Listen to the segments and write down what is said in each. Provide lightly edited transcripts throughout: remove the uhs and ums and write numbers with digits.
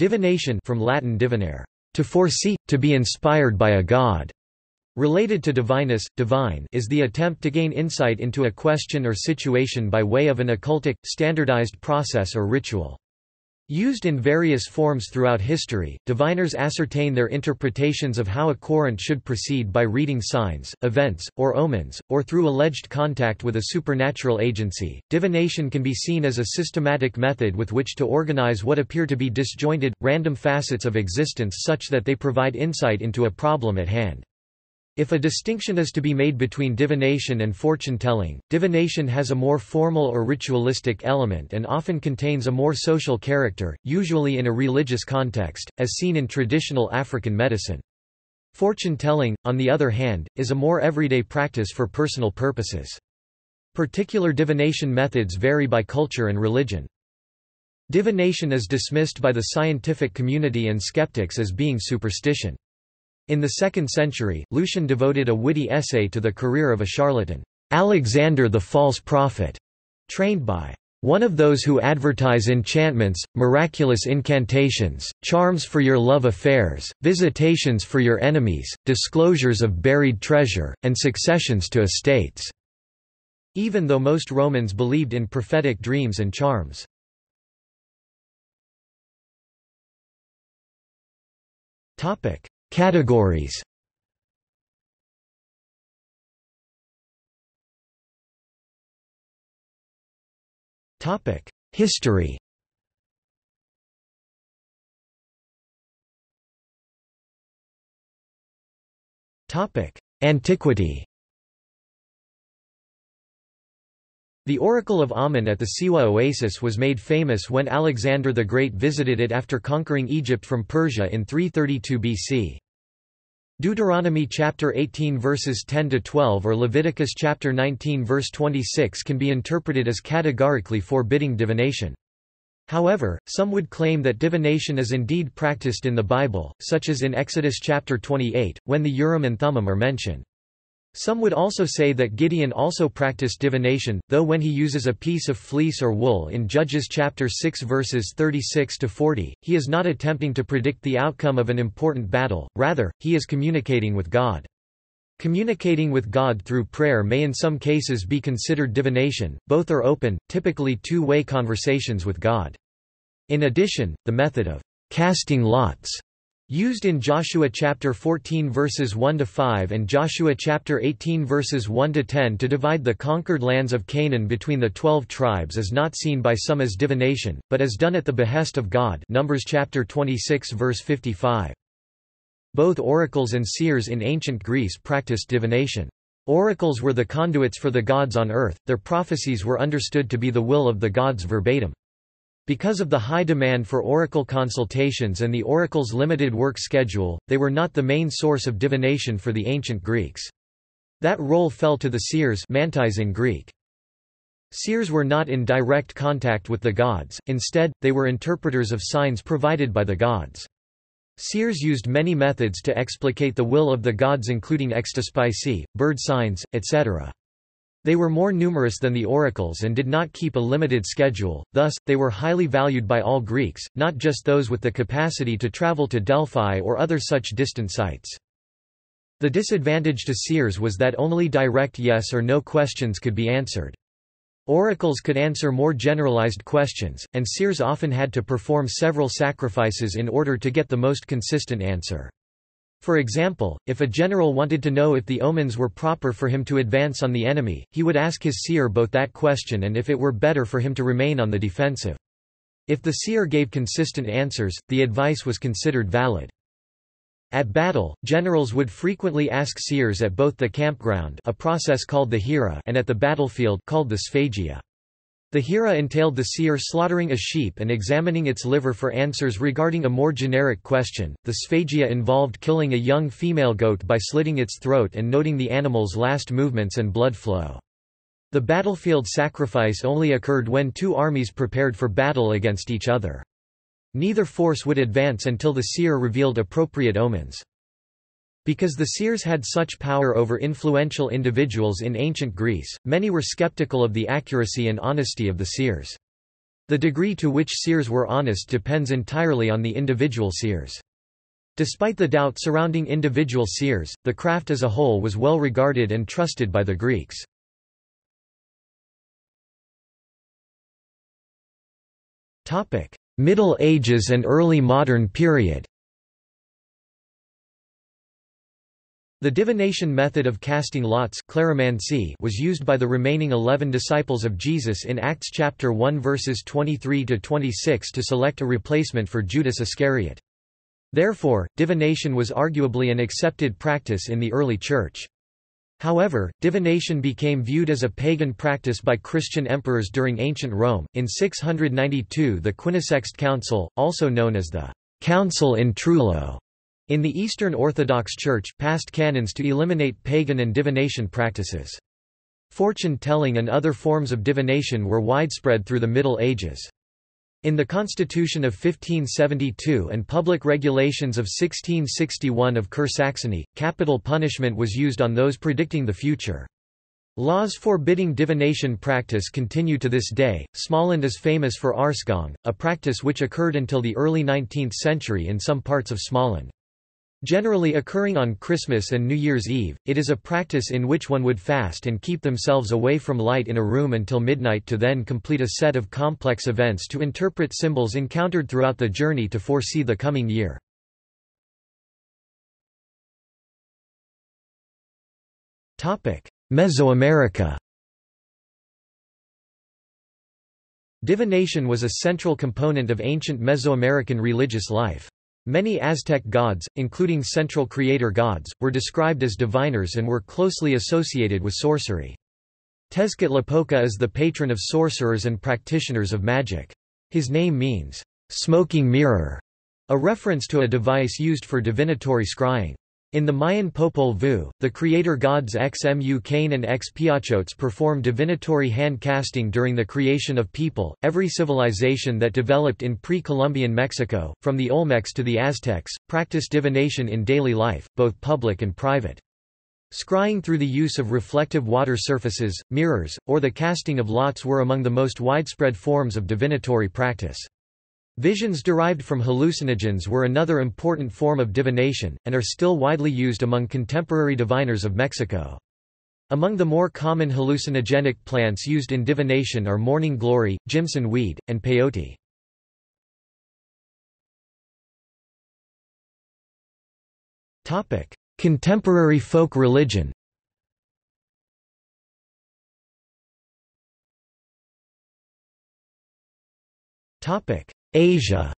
Divination, from Latin divinare, to foresee, to be inspired by a god, related to divinus, divine, is the attempt to gain insight into a question or situation by way of an occultic, standardized process or ritual. Used in various forms throughout history, diviners ascertain their interpretations of how a quorant should proceed by reading signs, events, or omens, or through alleged contact with a supernatural agency. Divination can be seen as a systematic method with which to organize what appear to be disjointed, random facets of existence such that they provide insight into a problem at hand. If a distinction is to be made between divination and fortune-telling, divination has a more formal or ritualistic element and often contains a more social character, usually in a religious context, as seen in traditional African medicine. Fortune-telling, on the other hand, is a more everyday practice for personal purposes. Particular divination methods vary by culture and religion. Divination is dismissed by the scientific community and skeptics as being superstition. In the 2nd century, Lucian devoted a witty essay to the career of a charlatan, Alexander the False Prophet, trained by one of those who advertise enchantments, miraculous incantations, charms for your love affairs, visitations for your enemies, disclosures of buried treasure, and successions to estates, even though most Romans believed in prophetic dreams and charms. Categories. History. Antiquity. The Oracle of Amun at the Siwa oasis was made famous when Alexander the Great visited it after conquering Egypt from Persia in 332 BC. Deuteronomy chapter 18 verses 10–12 or Leviticus chapter 19 verse 26 can be interpreted as categorically forbidding divination. However, some would claim that divination is indeed practiced in the Bible, such as in Exodus chapter 28, when the Urim and Thummim are mentioned. Some would also say that Gideon also practiced divination, though when he uses a piece of fleece or wool in Judges chapter 6 verses 36–40, he is not attempting to predict the outcome of an important battle, rather, he is communicating with God. Communicating with God through prayer may in some cases be considered divination. Both are open, typically two-way conversations with God. In addition, the method of casting lots, used in Joshua chapter 14 verses 1–5 and Joshua chapter 18 verses 1–10 to divide the conquered lands of Canaan between the 12 tribes is not seen by some as divination, but as done at the behest of God. Numbers chapter 26 verse 55. Both oracles and seers in ancient Greece practiced divination. Oracles were the conduits for the gods on earth, their prophecies were understood to be the will of the gods verbatim. Because of the high demand for oracle consultations and the oracle's limited work schedule, they were not the main source of divination for the ancient Greeks. That role fell to the seers, mantis in Greek. Seers were not in direct contact with the gods, instead, they were interpreters of signs provided by the gods. Seers used many methods to explicate the will of the gods including ecstaspicy, bird signs, etc. They were more numerous than the oracles and did not keep a limited schedule, thus, they were highly valued by all Greeks, not just those with the capacity to travel to Delphi or other such distant sites. The disadvantage to seers was that only direct yes or no questions could be answered. Oracles could answer more generalized questions, and seers often had to perform several sacrifices in order to get the most consistent answer. For example, if a general wanted to know if the omens were proper for him to advance on the enemy, he would ask his seer both that question and if it were better for him to remain on the defensive. If the seer gave consistent answers, the advice was considered valid. At battle, generals would frequently ask seers at both the campground, a process called the hira, and at the battlefield, called the sphagia. The hira entailed the seer slaughtering a sheep and examining its liver for answers regarding a more generic question. The sphagia involved killing a young female goat by slitting its throat and noting the animal's last movements and blood flow. The battlefield sacrifice only occurred when two armies prepared for battle against each other. Neither force would advance until the seer revealed appropriate omens. Because the seers had such power over influential individuals in ancient Greece, many were skeptical of the accuracy and honesty of the seers. The degree to which seers were honest depends entirely on the individual seers. Despite the doubt surrounding individual seers, the craft as a whole was well regarded and trusted by the Greeks. Middle Ages and early modern period. The divination method of casting lots was used by the remaining 11 disciples of Jesus in Acts chapter 1 verses 23–26 to select a replacement for Judas Iscariot. Therefore, divination was arguably an accepted practice in the early Church. However, divination became viewed as a pagan practice by Christian emperors during ancient Rome. In 692, the Quinisext Council, also known as the Council in Trullo, in the Eastern Orthodox Church, passed canons to eliminate pagan and divination practices. Fortune-telling and other forms of divination were widespread through the Middle Ages. In the Constitution of 1572 and public regulations of 1661 of Kersaxony, capital punishment was used on those predicting the future. Laws forbidding divination practice continue to this day. Smaland is famous for Arsgong, a practice which occurred until the early 19th century in some parts of Smaland. Generally occurring on Christmas and New Year's Eve, it is a practice in which one would fast and keep themselves away from light in a room until midnight to then complete a set of complex events to interpret symbols encountered throughout the journey to foresee the coming year. Mesoamerica. Divination was a central component of ancient Mesoamerican religious life. Many Aztec gods, including central creator gods, were described as diviners and were closely associated with sorcery. Tezcatlipoca is the patron of sorcerers and practitioners of magic. His name means, "smoking mirror," a reference to a device used for divinatory scrying. In the Mayan Popol Vuh, the creator gods Xmu Cain and Xpiachotes perform divinatory hand casting during the creation of people. Every civilization that developed in pre-Columbian Mexico, from the Olmecs to the Aztecs, practiced divination in daily life, both public and private. Scrying through the use of reflective water surfaces, mirrors, or the casting of lots were among the most widespread forms of divinatory practice. Visions derived from hallucinogens were another important form of divination, and are still widely used among contemporary diviners of Mexico. Among the more common hallucinogenic plants used in divination are morning glory, Jimson weed, and peyote. Contemporary folk religion. Asia.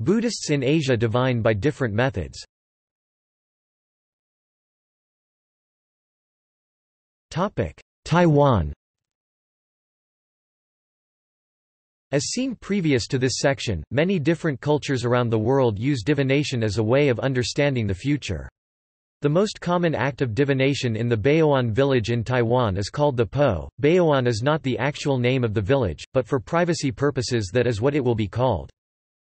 Buddhists in Asia divine by different methods. Taiwan. As seen previous to this section, many different cultures around the world use divination as a way of understanding the future. The most common act of divination in the Baoyuan village in Taiwan is called the Po. Baoyuan is not the actual name of the village, but for privacy purposes that is what it will be called.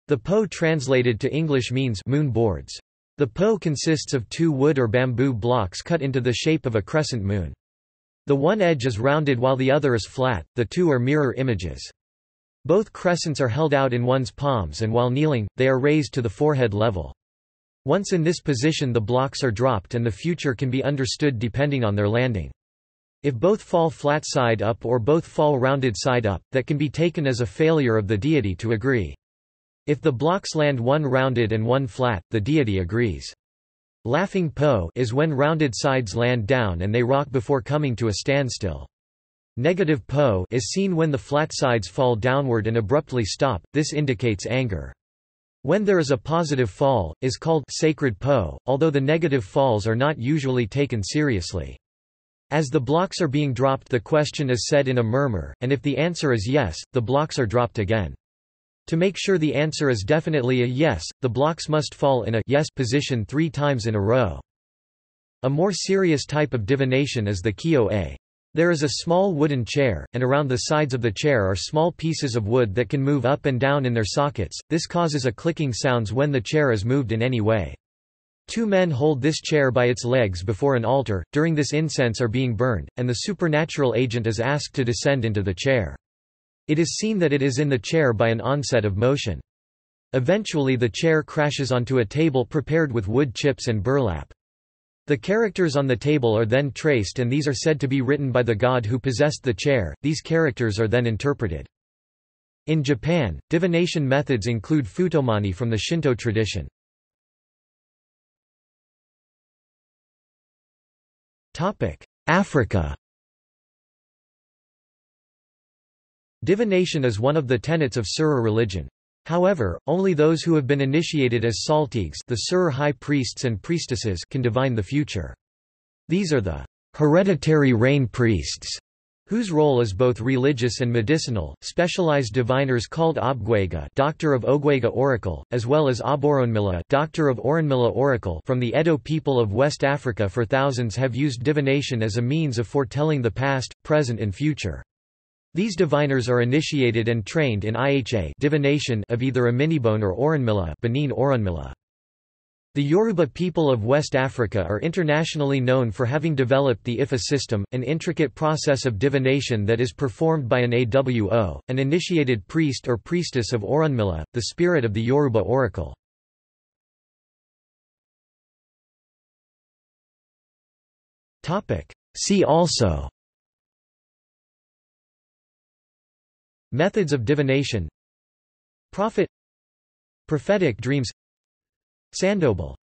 The Po translated to English means moon boards. The Po consists of two wood or bamboo blocks cut into the shape of a crescent moon. The one edge is rounded while the other is flat. The two are mirror images. Both crescents are held out in one's palms, and while kneeling, they are raised to the forehead level. Once in this position, the blocks are dropped and the future can be understood depending on their landing. If both fall flat side up or both fall rounded side up, that can be taken as a failure of the deity to agree. If the blocks land one rounded and one flat, the deity agrees. Laughing Po is when rounded sides land down and they rock before coming to a standstill. Negative Po is seen when the flat sides fall downward and abruptly stop. This indicates anger. When there is a positive fall, is called sacred Po, although the negative falls are not usually taken seriously. As the blocks are being dropped, the question is said in a murmur, and if the answer is yes, the blocks are dropped again. To make sure the answer is definitely a yes, the blocks must fall in a yes position 3 times in a row. A more serious type of divination is the Kyo-A. There is a small wooden chair, and around the sides of the chair are small pieces of wood that can move up and down in their sockets. This causes a clicking sound when the chair is moved in any way. Two men hold this chair by its legs before an altar, during this incense are being burned, and the supernatural agent is asked to descend into the chair. It is seen that it is in the chair by an onset of motion. Eventually the chair crashes onto a table prepared with wood chips and burlap. The characters on the table are then traced and these are said to be written by the god who possessed the chair. These characters are then interpreted. In Japan, divination methods include futomani from the Shinto tradition. Africa. Divination is one of the tenets of Sura religion. However, only those who have been initiated as Saltigs, the Sur high priests and priestesses, can divine the future. These are the hereditary rain priests, whose role is both religious and medicinal, specialized diviners called Obgwega, Doctor of Ogwega Oracle, as well as Aborunmila, Doctor of Orunmila Oracle, from the Edo people of West Africa for thousands have used divination as a means of foretelling the past, present and future. These diviners are initiated and trained in Iha divination of either Aminibone or Orunmila, Benin Orunmila. The Yoruba people of West Africa are internationally known for having developed the Ifa system, an intricate process of divination that is performed by an Awo, an initiated priest or priestess of Orunmila, the spirit of the Yoruba oracle. See also: Methods of divination, Prophet, Prophetic dreams, Sandobal.